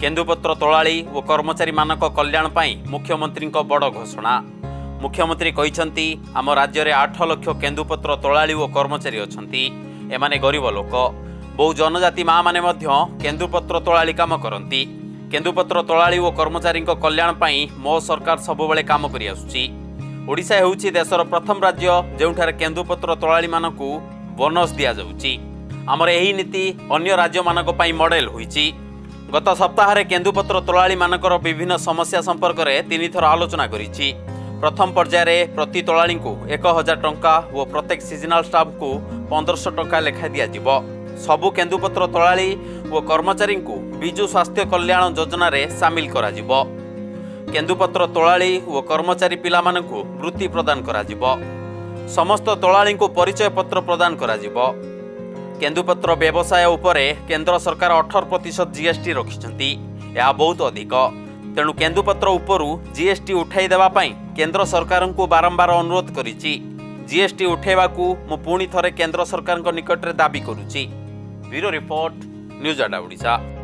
केंदुपत्र तोलाली और कर्मचारी मानक कल्याण पाई मुख्यमंत्री बड़ घोषणा। मुख्यमंत्री कहते आम राज्य में 8 लाख केंदुपत्र तोलाली और कर्मचारी अच्छी एमाने गरीब लोक। बहु जनजाति माँ मैंने केंदुपत्र तोलाली काम करती। केंदुपत्र तोलाली और कर्मचारी कल्याण पाई मो सरकार सबुबले काम कर आसुची। ओडिशा हेउची देशर प्रथम राज्य जोठार केंदुपत्र तोलाली मानक बोनस दि जाउची। आमर यही नीति अन्य राज्य मानक पाई मॉडल होईची। गत सप्ताह रे केंदुपत्र तोलाली मानकर विभिन्न समस्या संपर्क रे 3 थर आलोचना करिछि। प्रथम पर्याय रे प्रति तोलाली को 1000 टंका और प्रत्येक सीजनल स्टाफ को 1500 टंका लेखा दिया जिवो। सबु केंदुपत्र तोलाली और कर्मचारी को विजु स्वास्थ्य कल्याण योजना रे शामिल करा जिवो। केंदुपत्र तोलाली और कर्मचारी पिला मानकु वृत्ति प्रदान करा जिवो। समस्त तोलाली को परिचय पत्र प्रदान करा जिवो। केंदुपत्र व्यवसाय उपरे केंद्र सरकार 18% जीएसटी रखिछंती। या बहुत अधिक, तेणु केंदुपत्र उपरू जीएसटी उठाई देबा पई केंद्र सरकार को बारंबार अनुरोध करिछि। जीएसटी उठाइबाकू मु पुणी थरे केंद्र सरकार निकट रे दाबी करूछि। ब्यूरो रिपोर्ट, न्यूज अड्डा ओडिशा।